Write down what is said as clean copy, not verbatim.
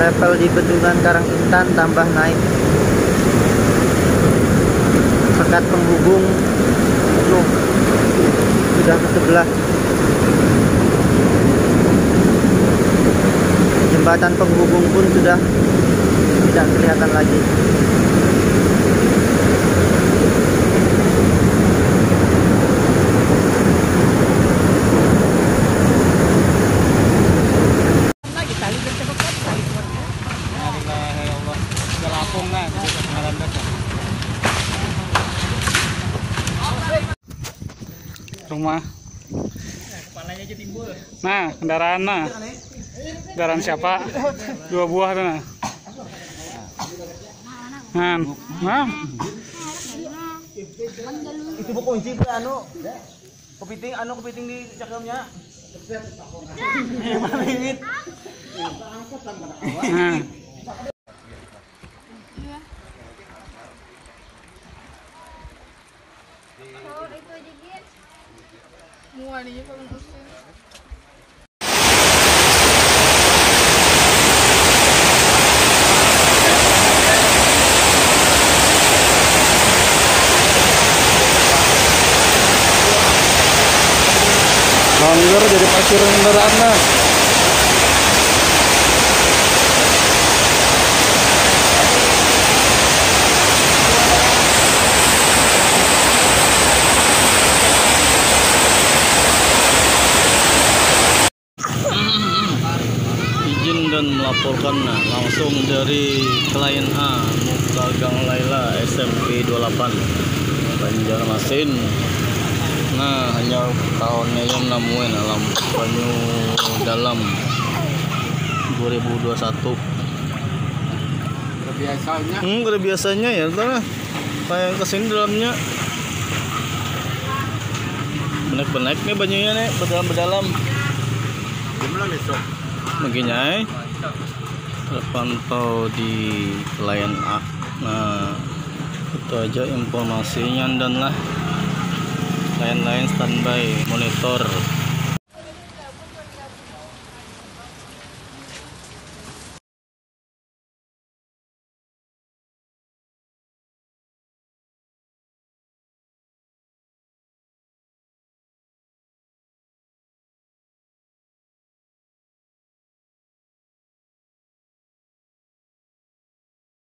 level di Bendungan Karangintan tambah naik. Sekat penghubung penuh, sudah ke sebelah. Jembatan penghubung pun sudah tidak kelihatan lagi. Rumah. Nah, kendaraan nah. Kendaraan siapa? Dua buah tuh nah. Nah. Itu bu kunci ke anu. Kepiting anu kepiting di cakramnya. Nah. Muarinya kalau musim. Longgar jadi pasir kendaraan lah. Melaporkan langsung dari klien A Muktagang Laila SMP 28 Banjarmasin. Nah, hanya tahunnya yang nemuin alam Banyu Dalam 2021. Biasanya. Biasanya ya, karena kayak kesini dalamnya benek-benek nih banyunya nih, berdalam-berdalam. Gimana besok? Begini ay. Terpantau di klien A. Nah, itu aja informasinya dan lah lain-lain standby monitor.